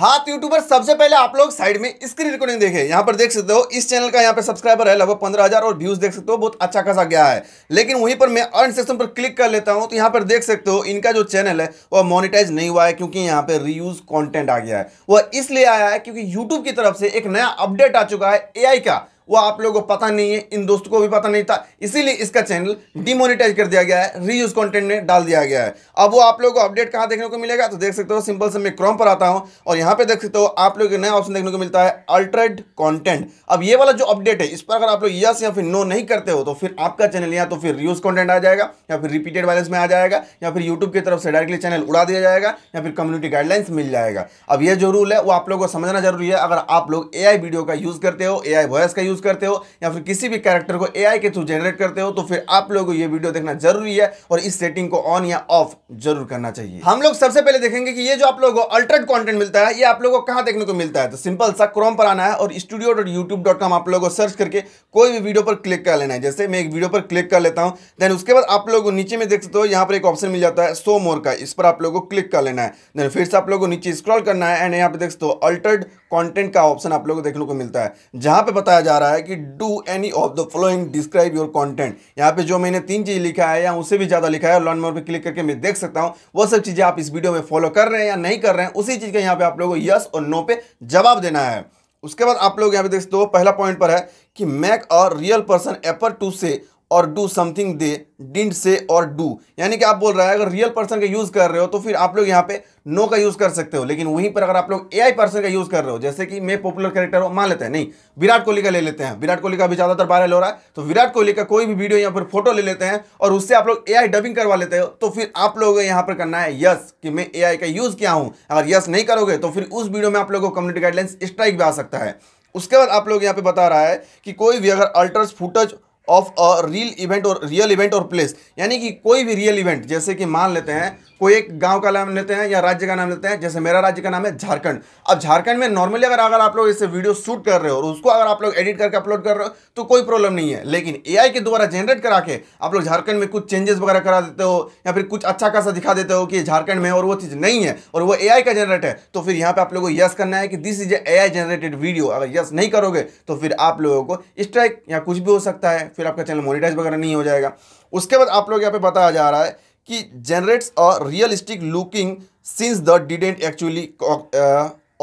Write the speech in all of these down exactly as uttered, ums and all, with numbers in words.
हाँ तो यूट्यूबर सबसे पहले आप लोग साइड में स्क्रीन रिकॉर्डिंग देखें। यहाँ पर देख सकते हो इस चैनल का यहाँ पर सब्सक्राइबर है लगभग पंद्रह हज़ार और व्यूज़ देख सकते हो बहुत अच्छा खासा गया है। लेकिन वहीं पर मैं अर्न सेक्शन पर क्लिक कर लेता हूँ तो यहाँ पर देख सकते हो इनका जो चैनल है वह मोनिटाइज नहीं हुआ है क्योंकि यहाँ पर रीयूज कॉन्टेंट आ गया है। वह इसलिए आया है क्योंकि यूट्यूब की तरफ से एक नया अपडेट आ चुका है ए आई का, वह आप लोगों को पता नहीं है, इन दोस्तों को भी पता नहीं था, इसीलिए इसका चैनल डिमोनेटाइज कर दिया गया है, रीयूज कंटेंट में डाल दिया गया है। अब वो आप लोगों को अपडेट कहाँ देखने को मिलेगा तो देख सकते हो सिंपल से मैं क्रोम पर आता हूँ और यहाँ पे देख सकते हो आप लोगों को नया ऑप्शन देखने को मिलता है अल्टर्ड कॉन्टेंट। अब ये वाला जो अपडेट है इस पर अगर आप लोग यस या फिर नो नहीं करते हो तो फिर आपका चैनल या तो फिर रीयूज कॉन्टेंट आ जाएगा या फिर रिपीटेड वायरस में आ जाएगा या फिर यूट्यूब की तरफ से डायरेक्टली चैनल उड़ा दिया जाएगा या फिर कम्युनिटी गाइडलाइंस मिल जाएगा। अब यह जो रूल है वो आप लोगों को समझना जरूरी है। अगर आप लोग ए आई वीडियो का यूज़ करते हो, ए आई वॉयस का करते हो या फिर किसी भी कैरेक्टर को एआई के थ्रू जनरेट करते हो तो फिर आप लोगों को ये वीडियो देखना जरूरी है और इस सेटिंग को ऑन या ऑफ जरूर करना चाहिए। हम लोग सबसे पहले देखेंगे कि ये जो आप लोगों को अल्टर्ड कंटेंट मिलता है ये आप लोगों को कहां देखने को मिलता है। तो सिंपल सा क्रोम पर आना है और studio dot YouTube dot com आप लोगों को सर्च करके कोई भी वीडियो पर क्लिक कर लेना है। जैसे मैं एक वीडियो पर क्लिक कर लेता हूं, देन उसके बाद आप लोगों को नीचे में देख सकते हो यहां पर एक ऑप्शन मिल जाता है शो मोर का, इस पर आप लोगों को क्लिक कर लेना है। देन फिर से आप लोगों को नीचे स्क्रॉल करना है एंड यहां पे देख सकते हो अल्टर्ड कंटेंट का ऑप्शन आप लोगों को देखने को मिलता है जहां पे बताया जा रहा है कि do any of the following describe your content. यहाँ पे जो मैंने तीन चीज लिखा है या उससे भी ज्यादा लिखा है और लर्न मोर पे क्लिक करके मैं देख सकता हूँ वो सब चीजें आप इस वीडियो में फॉलो कर रहे हैं या नहीं कर रहे हैं, उसी चीज का यहाँ पे आप लोगों को यस और नो पे जवाब देना है। उसके बाद आप लोग यहाँ पे देख सकते हो पहला पॉइंट पर है कि make a real person effort to say or do something they didn't say or do, यानी कि आप बोल रहे हैं अगर रियल पर्सन का यूज़ कर रहे हो तो फिर आप लोग यहाँ पे नो का यूज़ कर सकते हो। लेकिन वहीं पर अगर आप लोग एआई पर्सन का यूज़ कर रहे हो, जैसे कि मैं पॉपुलर कैरेक्टर हो, मान लेते हैं, नहीं विराट कोहली का ले लेते हैं, विराट कोहली का भी ज़्यादातर वायरल हो रहा है तो विराट कोहली का कोई भी वीडियो यहाँ पर फोटो ले लेते हैं और उससे आप लोग एआई डबिंग करवा लेते हो तो फिर आप लोगों को यहाँ पर करना है यस कि मैं एआई का यूज़ किया हूँ। अगर यस नहीं करोगे तो फिर उस वीडियो में आप लोगों को कम्युनिटी गाइडलाइंस स्ट्राइक भी आ सकता है। उसके बाद आप लोग यहाँ पर बता रहा है कि कोई भी अगर alters footage of a real event or real event or place, यानी कि कोई भी रियल इवेंट, जैसे कि मान लेते हैं कोई एक गांव का नाम लेते हैं या राज्य का नाम लेते हैं, जैसे मेरा राज्य का नाम है झारखंड। अब झारखंड में नॉर्मली अगर अगर आप लोग इससे वीडियो शूट कर रहे हो और उसको अगर आप लोग एडिट करके अपलोड कर रहे हो तो कोई प्रॉब्लम नहीं है। लेकिन एआई के द्वारा जनरेट करा के आप लोग झारखंड में कुछ चेंजेस वगैरह करा देते हो या फिर कुछ अच्छा खासा दिखा देते हो कि झारखंड में, और वो चीज़ नहीं है और वो एआई का जनरेट है तो फिर यहाँ पर आप लोगों को यस करना है कि this is AI generated video. अगर यस नहीं करोगे तो फिर आप लोगों को स्ट्राइक या कुछ भी हो सकता है, फिर आपका चैनल मोनेटाइज वगैरह नहीं हो जाएगा। उसके बाद आप लोग यहाँ पे बताया जा रहा है कि generates a realistic looking scene the didn't actually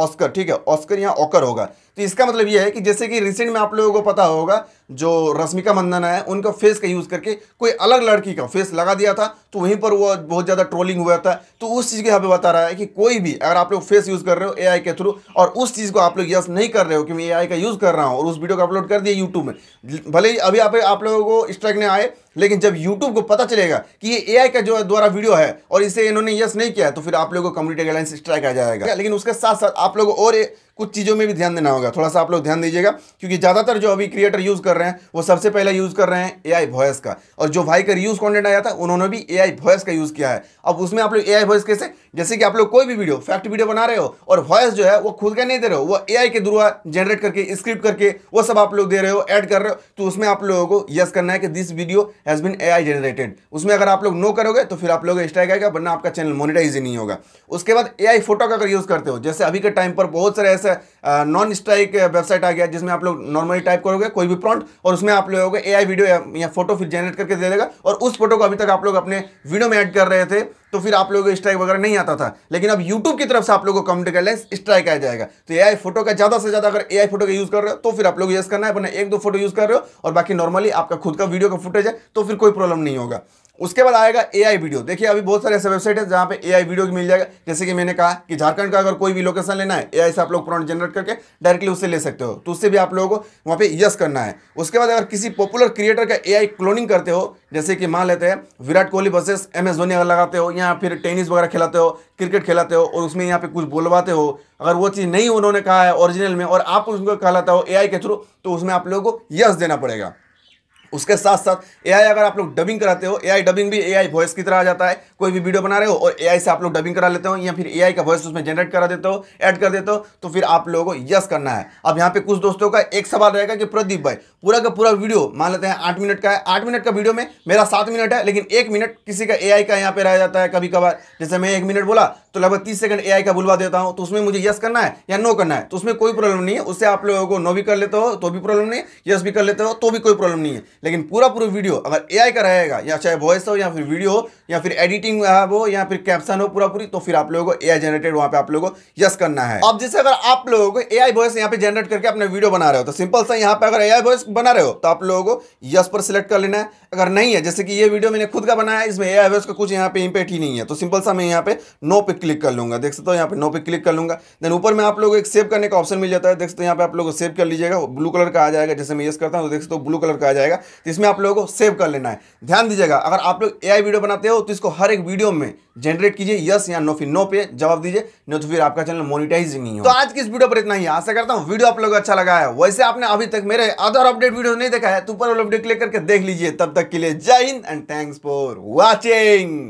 occur, ठीक है ऑस्कर यहाँ ऑकर होगा। तो इसका मतलब ये है कि जैसे कि रिसेंट में आप लोगों को पता होगा जो रश्मिका मंदाना है उनका फेस का यूज़ करके कोई अलग लड़की का फेस लगा दिया था तो वहीं पर वो बहुत ज़्यादा ट्रोलिंग हुआ था। तो उस चीज़ के यहाँ पे बता रहा है कि कोई भी अगर आप लोग फेस यूज़ कर रहे हो एआई के थ्रू और उस चीज़ को आप लोग यस नहीं कर रहे हो कि मैं एआई का यूज़ कर रहा हूँ और उस वीडियो को अपलोड कर दिया यूट्यूब में, भले ही अभी आप आप लोगों को स्ट्राइक नहीं आए लेकिन जब यूट्यूब को पता चलेगा कि ये एआई का जो द्वारा वीडियो है और इसे इन्होंने यस नहीं किया तो फिर आप लोगों को कम्युनिटी गाइडलाइंस स्ट्राइक आ जाएगा। लेकिन उसके साथ साथ आप लोगों को और कुछ चीज़ों में भी ध्यान देना होगा, थोड़ा सा आप लोग ध्यान दीजिएगा क्योंकि ज़्यादातर जो अभी क्रिएटर यूज़ कर रहे हैं वो सबसे पहले यूज़ कर रहे हैं एआई वॉयस का, और जो भाई का रीयूज कंटेंट आया था उन्होंने भी एआई वॉयस का यूज़ किया है। अब उसमें आप लोग एआई वॉयस कैसे, जैसे कि आप लोग कोई भी वीडियो फैक्ट वीडियो बना रहे हो और वॉयस जो है वो खुद का नहीं दे रहे हो, वो एआई के द्वारा जनरेट करके स्क्रिप्ट करके वो सब आप लोग दे रहे हो, ऐड कर रहे हो, तो उसमें आप लोगों को यस करना है कि this video has been AI generated. उसमें अगर आप लोग नो करोगे तो फिर आप लोग स्ट्राइक आएगा, वरना आपका चैनल मोनेटाइज ही नहीं होगा। उसके बाद एआई फोटो का अगर यूज़ करते हो, जैसे अभी के टाइम पर बहुत सारे नॉन स्ट्राइक वेबसाइट आ गया जिसमें आप लोग नॉर्मली टाइप करोगे कोई भी प्रॉम्प्ट और उसमें आप लोगों को एआई वीडियो या, या फोटो फिर जनरेट करके दे देगा और उस फोटो को अभी तक आप लोग अपने वीडियो में ऐड कर रहे थे तो फिर आप लोगों को स्ट्राइक वगैरह नहीं आता था। लेकिन अब यूट्यूब की तरफ से आप लोगों को कम्युनिटी गाइडलाइंस स्ट्राइक आ जाएगा। तो एआई फोटो का ज़्यादा से ज़्यादा अगर एआई फोटो का यूज़ कर रहे हो तो फिर आप लोग यस करना है, वरना एक दो फोटो यूज़ कर रहे हो और बाकी नॉर्मली आपका खुद का वीडियो का फुटेज है तो फिर कोई प्रॉब्लम नहीं होगा। उसके बाद आएगा एआई वीडियो। देखिए अभी बहुत सारे ऐसे वेबसाइट है जहाँ पे एआई वीडियो मिल जाएगा, जैसे कि मैंने कहा कि झारखंड का अगर कोई भी लोकेशन लेना है एआई से आप लोग प्रॉम्प्ट जनरेट करके डायरेक्टली उससे ले सकते हो तो उससे भी आप लोगों को वहाँ पे यस करना है। उसके बाद अगर किसी पॉपुलर क्रिएटर का एआई क्लोनिंग करते हो, जैसे कि मान लेते हैं Virat Kohli versus M S Dhoni अगर लगाते हो या फिर टेनिस वगैरह खिलाते हो, क्रिकेट खिलाते हो और उसमें यहाँ पे कुछ बोलवाते हो, अगर वो चीज़ नहीं उन्होंने कहा है ओरिजिनल में और आप उसको कहलाता हो एआई के थ्रू तो उसमें आप लोगों को यस देना पड़ेगा। उसके साथ साथ एआई अगर आप लोग डबिंग कराते हो, एआई डबिंग भी एआई वॉइस की तरह आ जाता है। कोई भी वीडियो बना रहे हो और एआई से आप लोग डबिंग करा लेते हो या फिर एआई का वॉइस उसमें जनरेट करा देते हो, ऐड कर देते हो, तो फिर आप लोगों को यस करना है। अब यहाँ पे कुछ दोस्तों का एक सवाल रहेगा कि प्रदीप भाई पूरा का पूरा वीडियो मान लेते हैं आठ मिनट का है, आठ मिनट का वीडियो में मेरा सात मिनट है लेकिन एक मिनट किसी का एआई का यहाँ पे रह जाता है कभी कभार, जैसे मैं एक मिनट बोला तो लगभग तीस सेकंड एआई का बुलवा देता हूँ, तो उसमें मुझे यस करना है या नो करना है, तो उसमें कोई प्रॉब्लम नहीं है। उससे आप लोगों को नो भी कर लेते हो तो भी प्रॉब्लम नहीं है, यस भी कर लेते हो तो भी कोई प्रॉब्लम नहीं है। लेकिन पूरा पूरा वीडियो अगर एआई का रहेगा, या चाहे वॉइस हो या फिर वीडियो हो या फिर एडिटिंग हो या फिर कैप्शन हो पूरा पूरी, तो फिर आप लोगों को एआई जनरेटेड वहाँ पे आप लोगों को यस करना है। अब जैसे अगर आप लोगों को एआई वॉइस यहाँ पे जनरेट करके अपने वीडियो बना रहे हो, तो सिंपल सा यहाँ पे अगर एआई वॉइस बना रहे हो तो आप लोगों को यस पर सिलेक्ट कर लेना है। अगर नहीं है, जैसे कि ये वीडियो मैंने खुद का बनाया है, इसमें एआई वॉइस का कुछ यहाँ पे इंपैक्ट ही नहीं है, तो सिंपल सा मैं यहाँ पे नो पे क्लिक कर लूंगा, देख सकते हो यहाँ पे नो पे क्लिक कर लूंगा। देन ऊपर में आप लोगों को एक सेव करने का ऑप्शन मिल जाता है, देख सकते हो यहाँ पे आप लोगों को सेव कर लीजिएगा, ब्लू कलर का आ जाएगा। जैसे मैं यस करता हूँ तो देख सकते हो ब्लू कलर का आ जाएगा, तो इसमें आप लोगों को सेव कर लेना है। ध्यान दीजिएगा, अगर आप लोग एआई वीडियो बनाते हो तो इसको हर एक वीडियो में जनरेट कीजिए, यस या नो, फिर नो पे जवाब दीजिए, नहीं तो फिर आपका चैनल मोनिटाइज नहीं हो। तो आज की इस वीडियो पर इतना ही, आशा करता हूँ वीडियो आप लोगों को अच्छा लगा है। वैसे आपने अभी तक मेरे अदर अपडेट वीडियो नहीं देखा है तो ऊपर वाला वीडियो क्लिक करके देख लीजिए। तब तक के लिए जय हिंद एंड थैंक्स फॉर वॉचिंग।